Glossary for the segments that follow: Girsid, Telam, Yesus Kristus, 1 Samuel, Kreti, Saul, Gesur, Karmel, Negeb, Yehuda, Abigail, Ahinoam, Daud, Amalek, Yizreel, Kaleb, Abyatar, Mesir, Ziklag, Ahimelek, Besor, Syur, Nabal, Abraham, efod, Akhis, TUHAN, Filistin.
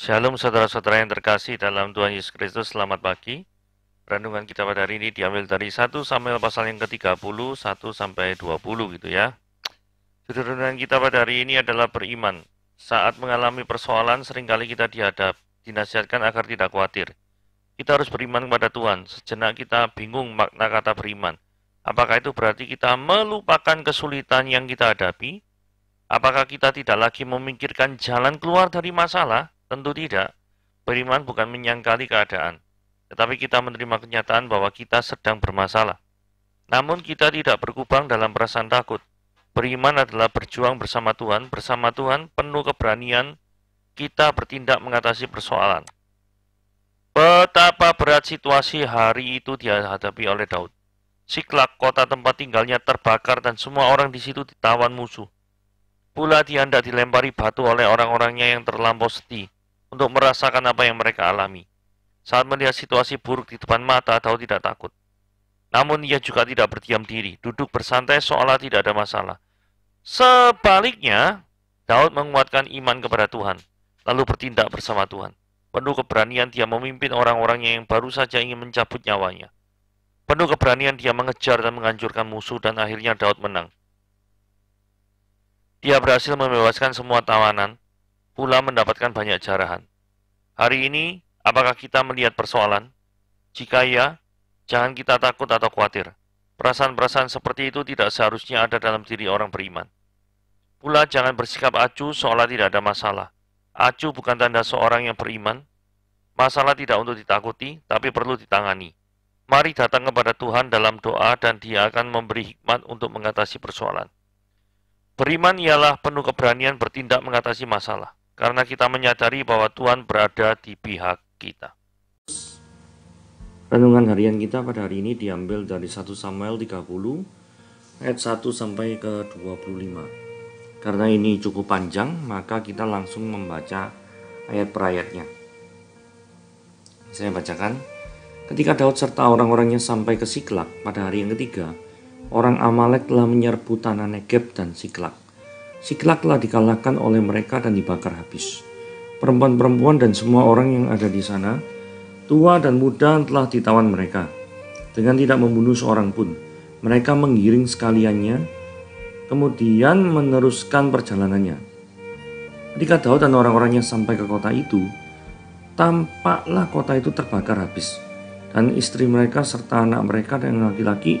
Shalom saudara-saudara yang terkasih dalam Tuhan Yesus Kristus, selamat pagi. Renungan kita pada hari ini diambil dari 1 Samuel pasal yang ke-30, 1-20 gitu ya. Judul renungan kita pada hari ini adalah beriman. Saat mengalami persoalan seringkali kita dinasihatkan agar tidak khawatir. Kita harus beriman kepada Tuhan. Sejenak kita bingung makna kata beriman. Apakah itu berarti kita melupakan kesulitan yang kita hadapi? Apakah kita tidak lagi memikirkan jalan keluar dari masalah? Tentu tidak. Beriman bukan menyangkali keadaan, tetapi kita menerima kenyataan bahwa kita sedang bermasalah. Namun kita tidak berkubang dalam perasaan takut. Beriman adalah berjuang bersama Tuhan penuh keberanian kita bertindak mengatasi persoalan. Betapa berat situasi hari itu dihadapi oleh Daud. Ziklag, kota tempat tinggalnya, terbakar dan semua orang di situ ditawan musuh. Pula dia hendak dilempari batu oleh orang-orangnya yang terlampau sedih untuk merasakan apa yang mereka alami. Saat melihat situasi buruk di depan mata, Daud tidak takut. Namun ia juga tidak berdiam diri, duduk bersantai seolah tidak ada masalah. Sebaliknya, Daud menguatkan iman kepada Tuhan, lalu bertindak bersama Tuhan. Penuh keberanian dia memimpin orang-orangnya yang baru saja ingin mencabut nyawanya. Penuh keberanian dia mengejar dan menghancurkan musuh dan akhirnya Daud menang. Dia berhasil membebaskan semua tawanan, pula mendapatkan banyak jarahan. Hari ini, apakah kita melihat persoalan? Jika iya, jangan kita takut atau khawatir. Perasaan-perasaan seperti itu tidak seharusnya ada dalam diri orang beriman. Pula jangan bersikap acuh seolah tidak ada masalah. Acuh bukan tanda seorang yang beriman. Masalah tidak untuk ditakuti, tapi perlu ditangani. Mari datang kepada Tuhan dalam doa dan Dia akan memberi hikmat untuk mengatasi persoalan. Beriman ialah penuh keberanian bertindak mengatasi masalah, karena kita menyadari bahwa Tuhan berada di pihak kita. Renungan harian kita pada hari ini diambil dari 1 Samuel 30, ayat 1-25. Karena ini cukup panjang, maka kita langsung membaca ayat per ayatnya. Saya bacakan. Ketika Daud serta orang-orangnya sampai ke Ziklag pada hari yang ketiga, orang Amalek telah menyerbu tanah Negeb dan Ziklag. Ziklag telah dikalahkan oleh mereka dan dibakar habis. Perempuan-perempuan dan semua orang yang ada di sana, tua dan muda, telah ditawan mereka. Dengan tidak membunuh seorang pun, mereka menggiring sekaliannya, kemudian meneruskan perjalanannya. Ketika Daud dan orang-orangnya sampai ke kota itu, tampaklah kota itu terbakar habis, dan istri mereka serta anak mereka yang laki-laki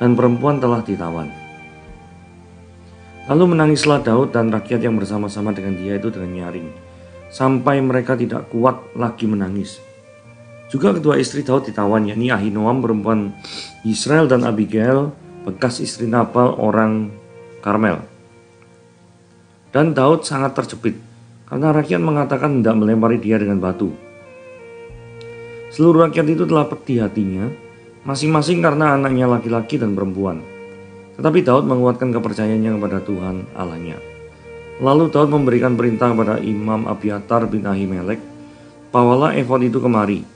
dan perempuan telah ditawan. Lalu menangislah Daud dan rakyat yang bersama-sama dengan dia itu dengan nyaring, sampai mereka tidak kuat lagi menangis. Juga kedua istri Daud ditawan, yakni Ahinoam perempuan Yizreel dan Abigail bekas istri Nabal orang Karmel. Dan Daud sangat terjepit karena rakyat mengatakan hendak melempari dia dengan batu. Seluruh rakyat itu telah pedih hatinya, masing-masing karena anaknya laki-laki dan perempuan. Tetapi Daud menguatkan kepercayaannya kepada Tuhan Allahnya. Lalu Daud memberikan perintah kepada Imam Abyatar bin Ahimelek, "Bawalah efod itu kemari."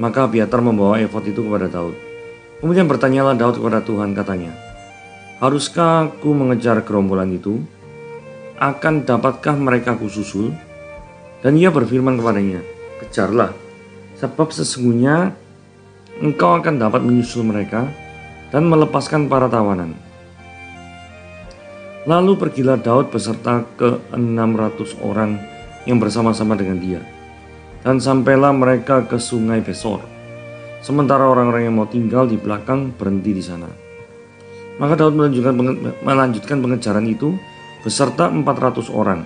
Maka Abyatar membawa efod itu kepada Daud. Kemudian bertanyalah Daud kepada Tuhan, katanya, "Haruskah aku mengejar gerombolan itu? Akan dapatkah mereka kususul?" Dan ia berfirman kepadanya, "Kejarlah, sebab sesungguhnya engkau akan dapat menyusul mereka dan melepaskan para tawanan." Lalu pergilah Daud beserta ke 600 orang yang bersama-sama dengan dia, dan sampailah mereka ke sungai Besor. Sementara orang-orang yang mau tinggal di belakang berhenti di sana. Maka Daud melanjutkan pengejaran itu beserta 400 orang.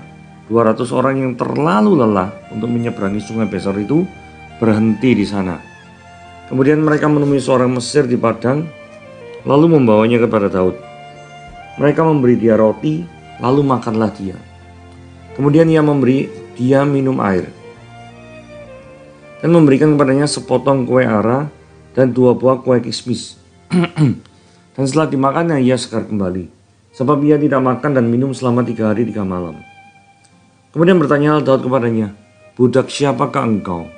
200 orang yang terlalu lelah untuk menyeberangi sungai Besor itu berhenti di sana. Kemudian mereka menemui seorang Mesir di padang, lalu membawanya kepada Daud. Mereka memberi dia roti, lalu makanlah dia. Kemudian ia memberi dia minum air, dan memberikan kepadanya sepotong kue ara dan 2 buah kue kismis. Dan setelah dimakannya ia segar kembali, sebab ia tidak makan dan minum selama 3 hari 3 malam. Kemudian bertanyalah Daud kepadanya, "Budak siapakah engkau?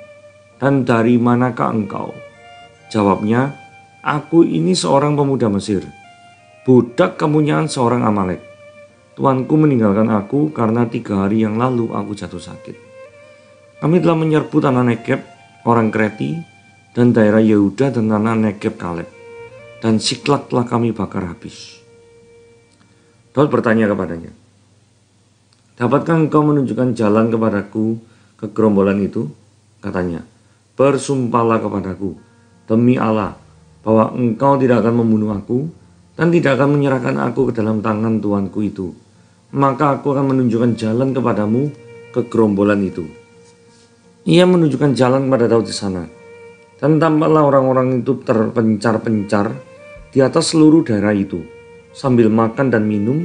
Dan dari manakah engkau?" Jawabnya, "Aku ini seorang pemuda Mesir, budak kepunyaan seorang Amalek. Tuanku meninggalkan aku karena 3 hari yang lalu aku jatuh sakit. Kami telah menyerbu tanah Negeb, orang Kreti, dan daerah Yehuda dan tanah Negeb Kaleb. Dan Ziklag telah kami bakar habis. Daud bertanya kepadanya, dapatkah engkau menunjukkan jalan kepadaku ke gerombolan itu? Katanya, bersumpahlah kepadaku, demi Allah, bahwa engkau tidak akan membunuh aku, dan tidak akan menyerahkan aku ke dalam tangan tuanku itu. Maka aku akan menunjukkan jalan kepadamu ke gerombolan itu. Ia menunjukkan jalan kepada Daud di sana. Dan tampaklah orang-orang itu terpencar-pencar di atas seluruh daerah itu, sambil makan dan minum,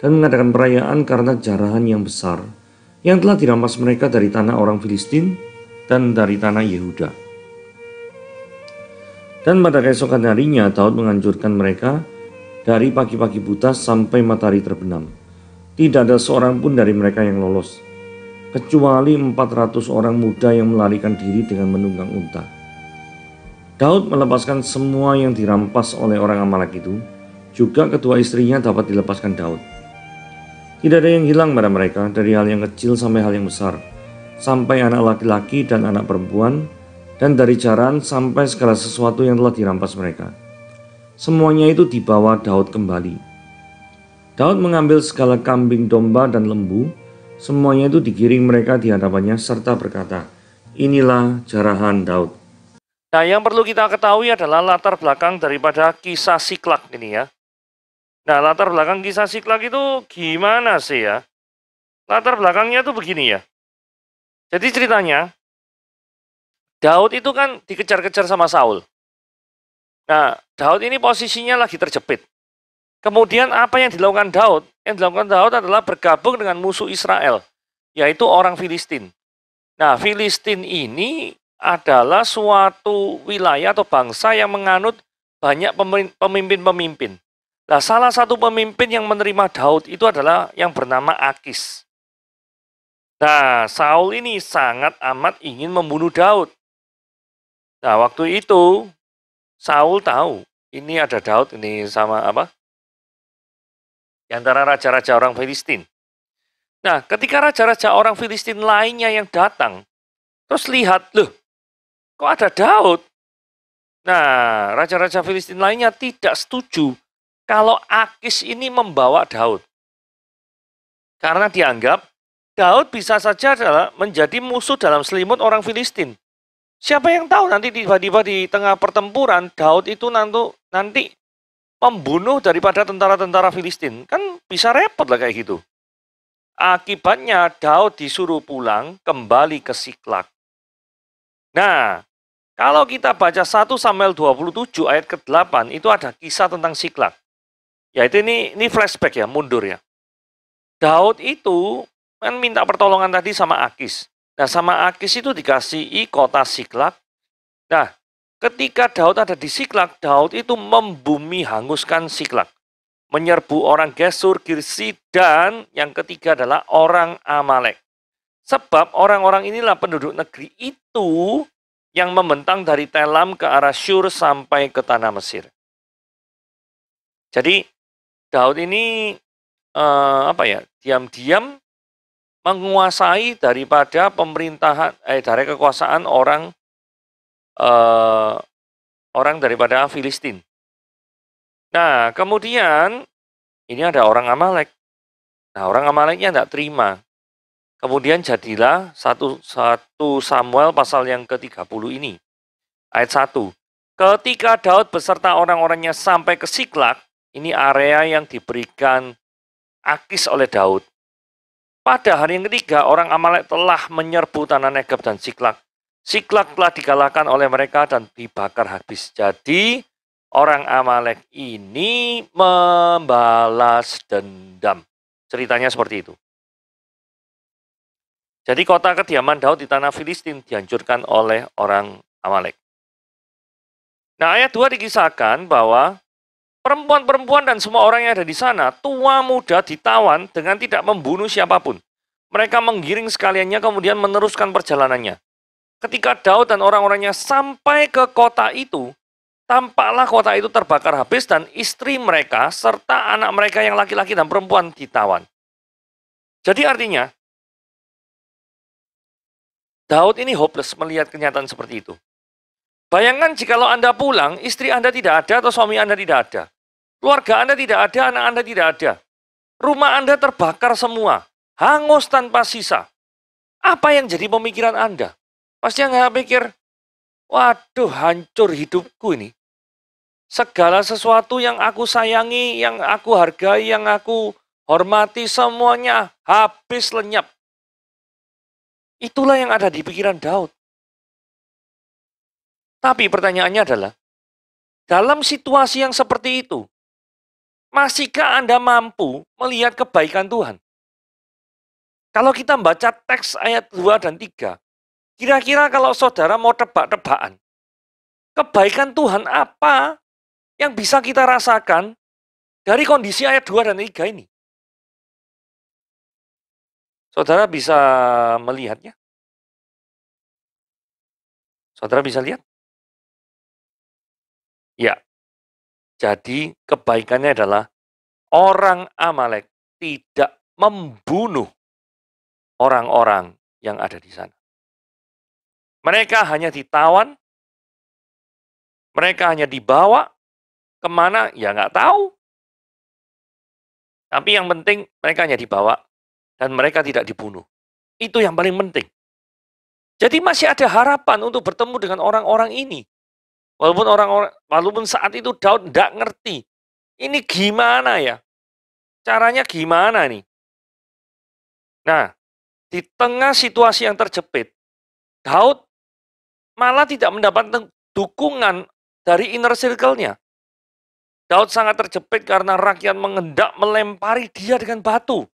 dan mengadakan perayaan karena jarahan yang besar yang telah dirampas mereka dari tanah orang Filistin dan dari tanah Yehuda. Dan pada keesokan harinya Daud menghancurkan mereka dari pagi-pagi buta sampai matahari terbenam. Tidak ada seorang pun dari mereka yang lolos, kecuali 400 orang muda yang melarikan diri dengan menunggang unta. Daud melepaskan semua yang dirampas oleh orang Amalek itu, juga kedua istrinya dapat dilepaskan Daud. Tidak ada yang hilang pada mereka, dari hal yang kecil sampai hal yang besar, sampai anak laki-laki dan anak perempuan, dan dari jarahan sampai segala sesuatu yang telah dirampas mereka. Semuanya itu dibawa Daud kembali. Daud mengambil segala kambing, domba, dan lembu, semuanya itu digiring mereka di hadapannya serta berkata, inilah jarahan Daud. Nah, yang perlu kita ketahui adalah latar belakang daripada kisah Ziklag ini ya. Nah, latar belakang kisah Ziklag itu gimana sih ya? Latar belakangnya tuh begini ya. Jadi ceritanya, Daud itu kan dikejar-kejar sama Saul. Nah, Daud ini posisinya lagi terjepit. Kemudian apa yang dilakukan Daud? Yang dilakukan Daud adalah bergabung dengan musuh Israel, yaitu orang Filistin. Nah, Filistin ini adalah suatu wilayah atau bangsa yang menganut banyak pemimpin-pemimpin. Nah, salah satu pemimpin yang menerima Daud itu adalah yang bernama Akhis. Nah, Saul ini sangat amat ingin membunuh Daud. Nah, waktu itu Saul tahu ini ada Daud ini sama apa? Di antara raja-raja orang Filistin. Nah, ketika raja-raja orang Filistin lainnya yang datang, terus lihat, loh, kok ada Daud? Nah, raja-raja Filistin lainnya tidak setuju kalau Akhis ini membawa Daud. Karena dianggap Daud bisa saja adalah menjadi musuh dalam selimut orang Filistin. Siapa yang tahu nanti tiba-tiba di tengah pertempuran Daud itu nanti membunuh daripada tentara-tentara Filistin. Kan bisa repot lah kayak gitu. Akibatnya Daud disuruh pulang kembali ke Ziklag. Nah, kalau kita baca 1 Samuel 27 ayat ke-8 itu ada kisah tentang Ziklag. Yaitu ini flashback ya, mundur ya. Daud itu kan minta pertolongan tadi sama Akhis. Nah, sama Akhis itu dikasihi kota Ziklag. Nah, ketika Daud ada di Ziklag, Daud itu membumi hanguskan Ziklag. Menyerbu orang Gesur, Girsid, dan yang ketiga adalah orang Amalek. Sebab orang-orang inilah penduduk negeri itu yang membentang dari Telam ke arah Syur sampai ke tanah Mesir. Jadi Daud ini diam-diam menguasai daripada pemerintahan dari kekuasaan orang daripada Filistin. Nah, kemudian ini ada orang Amalek. Nah, orang Amaleknya tidak terima. Kemudian jadilah 1 Samuel pasal yang ke-30 ini. Ayat 1. Ketika Daud beserta orang-orangnya sampai ke Ziklag, ini area yang diberikan Akhis oleh Daud. Pada hari yang ketiga, orang Amalek telah menyerbu tanah Negeb dan Ziklag. Ziklag telah dikalahkan oleh mereka dan dibakar habis. Jadi, orang Amalek ini membalas dendam. Ceritanya seperti itu. Jadi kota kediaman Daud di tanah Filistin dihancurkan oleh orang Amalek. Nah, ayat 2 dikisahkan bahwa perempuan-perempuan dan semua orang yang ada di sana, tua muda ditawan dengan tidak membunuh siapapun. Mereka menggiring sekaliannya kemudian meneruskan perjalanannya. Ketika Daud dan orang-orangnya sampai ke kota itu, tampaklah kota itu terbakar habis dan istri mereka serta anak mereka yang laki-laki dan perempuan ditawan. Jadi artinya, Daud ini hopeless melihat kenyataan seperti itu. Bayangkan jikalau Anda pulang, istri Anda tidak ada atau suami Anda tidak ada. Keluarga Anda tidak ada, anak Anda tidak ada. Rumah Anda terbakar semua, hangus tanpa sisa. Apa yang jadi pemikiran Anda? Pasti Anda pikir, waduh hancur hidupku ini. Segala sesuatu yang aku sayangi, yang aku hargai, yang aku hormati, semuanya habis lenyap. Itulah yang ada di pikiran Daud. Tapi pertanyaannya adalah, dalam situasi yang seperti itu, masihkah Anda mampu melihat kebaikan Tuhan? Kalau kita baca teks ayat 2 dan 3, kira-kira kalau saudara mau tebak-tebakan, kebaikan Tuhan apa yang bisa kita rasakan dari kondisi ayat 2 dan 3 ini? Saudara bisa melihatnya? Saudara bisa lihat? Ya. Jadi kebaikannya adalah orang Amalek tidak membunuh orang-orang yang ada di sana. Mereka hanya ditawan, mereka hanya dibawa, kemana? Ya nggak tahu. Tapi yang penting mereka hanya dibawa dan mereka tidak dibunuh. Itu yang paling penting. Jadi masih ada harapan untuk bertemu dengan orang-orang ini. Walaupun saat itu Daud tidak ngerti, ini gimana ya? Caranya gimana nih? Nah, di tengah situasi yang terjepit, Daud malah tidak mendapat dukungan dari inner circle-nya. Daud sangat terjepit karena rakyat mengendak melempari dia dengan batu.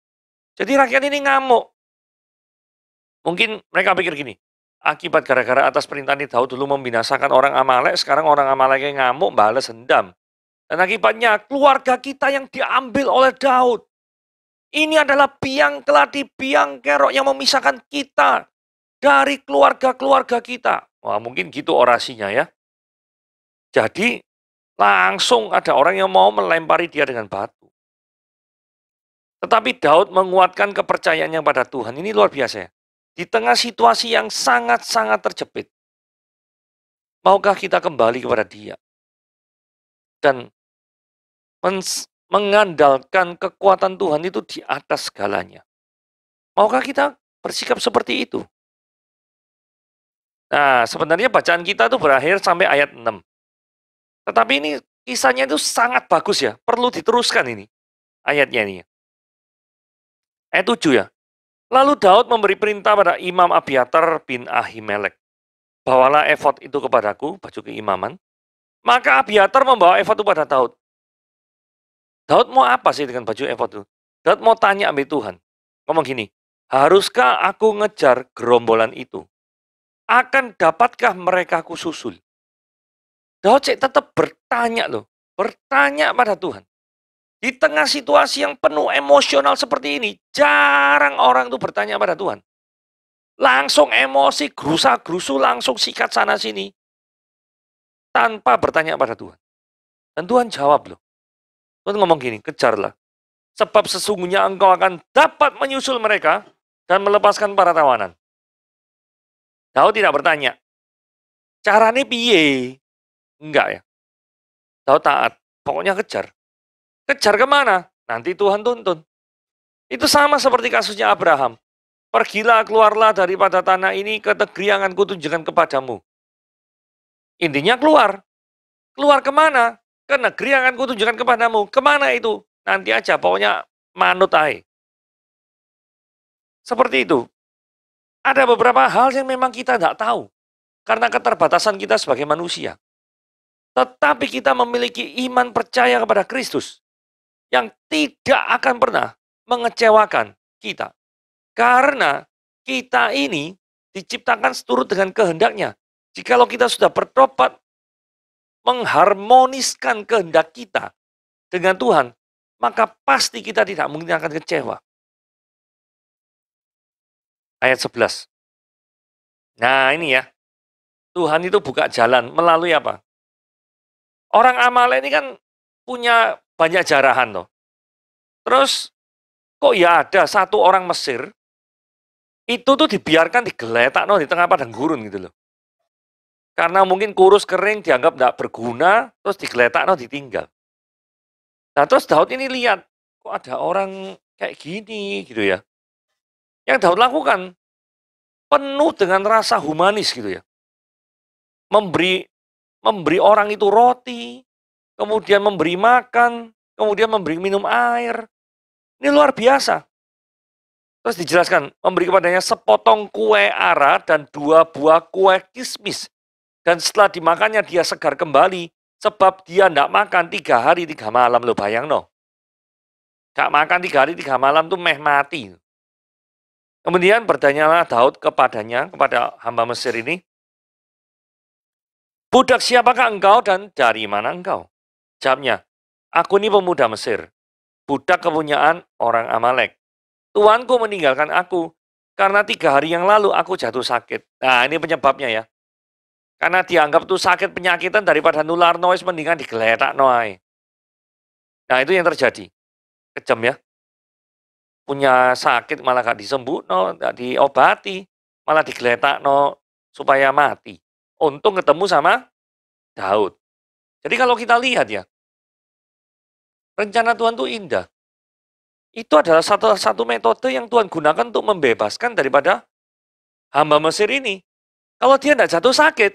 Jadi rakyat ini ngamuk. Mungkin mereka pikir gini, akibat gara-gara atas perintah Daud dulu membinasakan orang Amalek, sekarang orang Amalek yang ngamuk balas dendam. Dan akibatnya keluarga kita yang diambil oleh Daud. Ini adalah biang keladi, biang kerok yang memisahkan kita dari keluarga-keluarga kita. Wah, mungkin gitu orasinya ya. Jadi langsung ada orang yang mau melempari dia dengan batu. Tetapi Daud menguatkan kepercayaannya pada Tuhan. Ini luar biasa ya. Di tengah situasi yang sangat-sangat terjepit, maukah kita kembali kepada Dia dan mengandalkan kekuatan Tuhan itu di atas segalanya? Maukah kita bersikap seperti itu? Nah, sebenarnya bacaan kita itu berakhir sampai ayat 6. Tetapi ini kisahnya itu sangat bagus ya, perlu diteruskan ini ayatnya ini. Ayat 7 ya. Lalu Daud memberi perintah pada Imam Abyatar bin Ahimelek. Bawalah efod itu kepadaku, baju keimaman. Maka Abyatar membawa efod itu pada Daud. Daud mau apa sih dengan baju efod itu? Daud mau tanya ambil Tuhan. Ngomong gini, haruskah aku ngejar gerombolan itu? Akan dapatkah mereka aku susul? Daud tetap bertanya loh. Bertanya pada Tuhan. Di tengah situasi yang penuh emosional seperti ini, jarang orang itu bertanya pada Tuhan. Langsung emosi, gerusa-gerusu, langsung sikat sana-sini. Tanpa bertanya pada Tuhan. Dan Tuhan jawab loh. Tuhan ngomong gini, kejarlah. Sebab sesungguhnya engkau akan dapat menyusul mereka dan melepaskan para tawanan. Daud tidak bertanya. Caranya piye? Enggak ya. Daud taat, pokoknya kejar. Kejar kemana? Nanti Tuhan tuntun. Itu sama seperti kasusnya Abraham. Pergilah, keluarlah daripada tanah ini ke negeri yang aku tunjukkan kepadamu. Intinya keluar. Keluar kemana? Ke negeri yang aku tunjukkan kepadamu. Kemana itu? Nanti aja, pokoknya manut aja. Seperti itu. Ada beberapa hal yang memang kita tidak tahu. Karena keterbatasan kita sebagai manusia. Tetapi kita memiliki iman percaya kepada Kristus. Yang tidak akan pernah mengecewakan kita. Karena kita ini diciptakan seturut dengan kehendaknya. Jikalau kita sudah bertobat mengharmoniskan kehendak kita dengan Tuhan, maka pasti kita tidak mungkin akan kecewa. Ayat 11. Nah ini ya, Tuhan itu buka jalan melalui apa? Orang Amalek ini kan punya banyak jarahan loh. Terus kok ya ada satu orang Mesir itu tuh dibiarkan digeletak di tengah padang gurun gitu loh. Karena mungkin kurus kering dianggap tidak berguna, terus digeletak ditinggal. Nah terus Daud ini lihat, kok ada orang kayak gini gitu ya. Yang Daud lakukan penuh dengan rasa humanis gitu ya. Memberi orang itu roti, kemudian memberi makan, kemudian memberi minum air. Ini luar biasa. Terus dijelaskan, memberi kepadanya sepotong kue ara dan 2 buah kue kismis. Dan setelah dimakannya dia segar kembali, sebab dia tidak makan 3 hari 3 malam. Lo bayang no. Gak makan 3 hari 3 malam tuh meh mati. Kemudian bertanyalah Daud kepadanya, kepada hamba Mesir ini, budak siapakah engkau dan dari mana engkau? Jawabnya, aku ini pemuda Mesir, budak kepunyaan orang Amalek. Tuanku meninggalkan aku, karena 3 hari yang lalu aku jatuh sakit. Nah ini penyebabnya ya. Karena dianggap itu sakit penyakitan daripada nular noise, mendingan digeletak noai. Nah itu yang terjadi. Kejam ya. Punya sakit malah gak disembuh, gak diobati. Malah digeletak supaya mati. Untung ketemu sama Daud. Jadi kalau kita lihat ya. Rencana Tuhan itu indah. Itu adalah satu metode yang Tuhan gunakan untuk membebaskan daripada hamba Mesir ini. Kalau dia tidak jatuh sakit,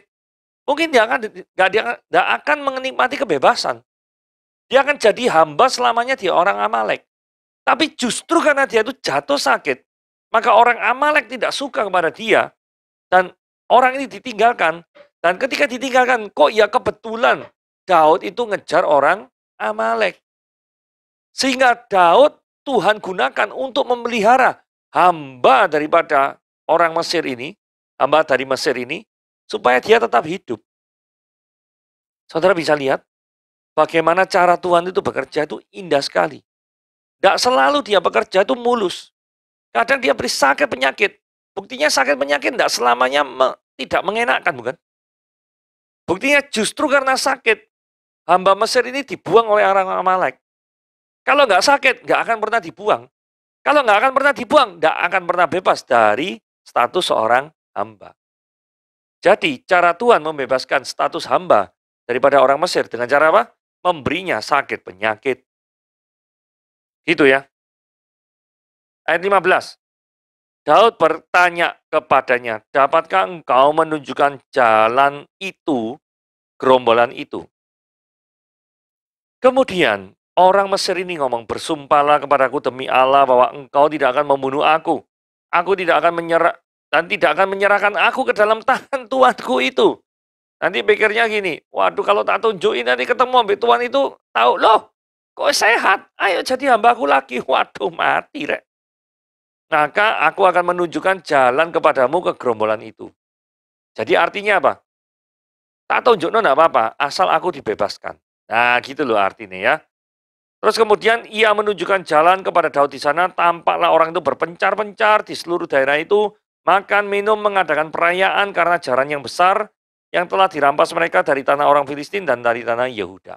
mungkin dia tidak akan menikmati kebebasan. Dia akan jadi hamba selamanya di orang Amalek. Tapi justru karena dia itu jatuh sakit, maka orang Amalek tidak suka kepada dia. Dan orang ini ditinggalkan. Dan ketika ditinggalkan, kok ya kebetulan Daud itu ngejar orang Amalek. Sehingga Daud Tuhan gunakan untuk memelihara hamba daripada orang Mesir ini, hamba dari Mesir ini, supaya dia tetap hidup. Saudara bisa lihat, bagaimana cara Tuhan itu bekerja itu indah sekali. Tidak selalu dia bekerja itu mulus. Kadang dia beri sakit penyakit. Buktinya sakit penyakit tidak selamanya tidak mengenakan, bukan? Buktinya justru karena sakit, hamba Mesir ini dibuang oleh orang Amalek. Kalau nggak sakit, nggak akan pernah dibuang. Kalau nggak akan pernah dibuang, nggak akan pernah bebas dari status seorang hamba. Jadi, cara Tuhan membebaskan status hamba daripada orang Mesir dengan cara apa? Memberinya sakit penyakit. Gitu ya. Ayat 15. Daud bertanya kepadanya, dapatkah engkau menunjukkan jalan itu, gerombolan itu? Kemudian, orang Mesir ini ngomong, bersumpahlah kepadaku demi Allah bahwa engkau tidak akan membunuh aku. Aku tidak akan menyerahkan aku ke dalam tangan tuanku itu. Nanti pikirnya gini, waduh kalau tak tunjukin nanti ketemu ambil tuan itu, tahu loh, kok sehat, ayo jadi hambaku lagi. Waduh mati rek. Maka aku akan menunjukkan jalan kepadamu ke gerombolan itu. Jadi artinya apa? Tak tunjukkan enggak apa-apa, asal aku dibebaskan. Nah gitu loh artinya ya. Terus kemudian ia menunjukkan jalan kepada Daud di sana, tampaklah orang itu berpencar-pencar di seluruh daerah itu, makan, minum, mengadakan perayaan karena jaran yang besar yang telah dirampas mereka dari tanah orang Filistin dan dari tanah Yehuda.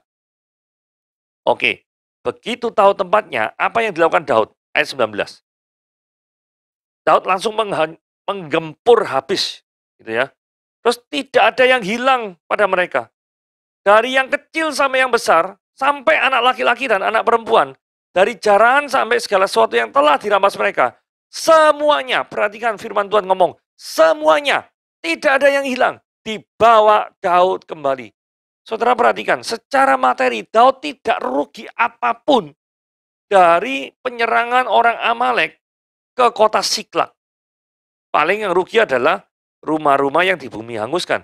Oke, begitu tahu tempatnya, apa yang dilakukan Daud? Ayat 19. Daud langsung menggempur habis, gitu ya. Terus tidak ada yang hilang pada mereka. Dari yang kecil sampai yang besar, sampai anak laki-laki dan anak perempuan, dari jaran sampai segala sesuatu yang telah dirampas mereka, semuanya, perhatikan firman Tuhan ngomong, semuanya, tidak ada yang hilang, dibawa Daud kembali. Saudara perhatikan, secara materi Daud tidak rugi apapun dari penyerangan orang Amalek ke kota Ziklag. Paling yang rugi adalah rumah-rumah yang di bumi hanguskan.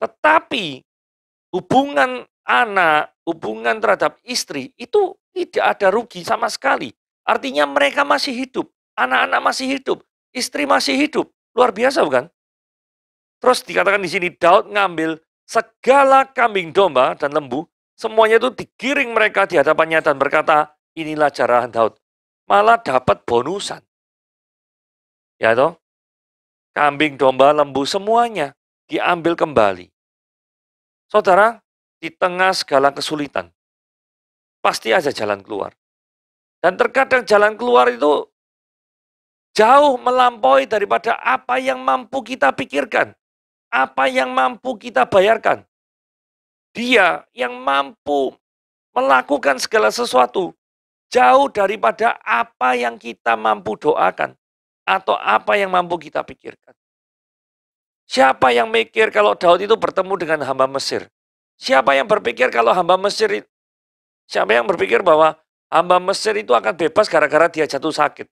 Tetapi hubungan anak, hubungan terhadap istri, itu tidak ada rugi sama sekali. Artinya mereka masih hidup, anak-anak masih hidup, istri masih hidup. Luar biasa bukan? Terus dikatakan di sini, Daud ngambil segala kambing domba dan lembu, semuanya itu digiring mereka di hadapannya dan berkata, inilah jarahan Daud. Malah dapat bonusan. Ya toh? Kambing, domba, lembu, semuanya diambil kembali. Saudara, di tengah segala kesulitan, pasti ada jalan keluar. Dan terkadang jalan keluar itu Jauh melampaui daripada apa yang mampu kita pikirkan, apa yang mampu kita bayarkan. Dia yang mampu melakukan segala sesuatu, jauh daripada apa yang kita mampu doakan, atau apa yang mampu kita pikirkan. Siapa yang mikir kalau Daud itu bertemu dengan hamba Mesir? Siapa yang berpikir kalau hamba Mesir, siapa yang berpikir bahwa hamba Mesir itu akan bebas gara-gara dia jatuh sakit?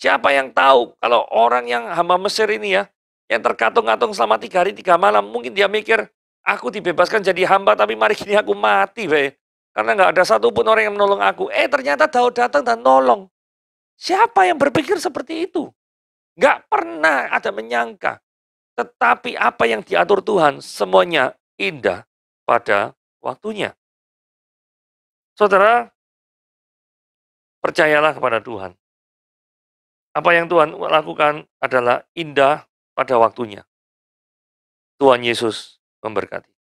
Siapa yang tahu kalau orang yang hamba Mesir ini ya, yang terkatung-katung selama 3 hari 3 malam, mungkin dia mikir, aku dibebaskan jadi hamba, tapi mari kini aku mati, be. Karena nggak ada satupun orang yang menolong aku. Ternyata Daud datang dan nolong. Siapa yang berpikir seperti itu? Nggak pernah ada menyangka. Tetapi apa yang diatur Tuhan, semuanya indah pada waktunya. Saudara, percayalah kepada Tuhan. Apa yang Tuhan lakukan adalah indah pada waktunya. Tuhan Yesus memberkati.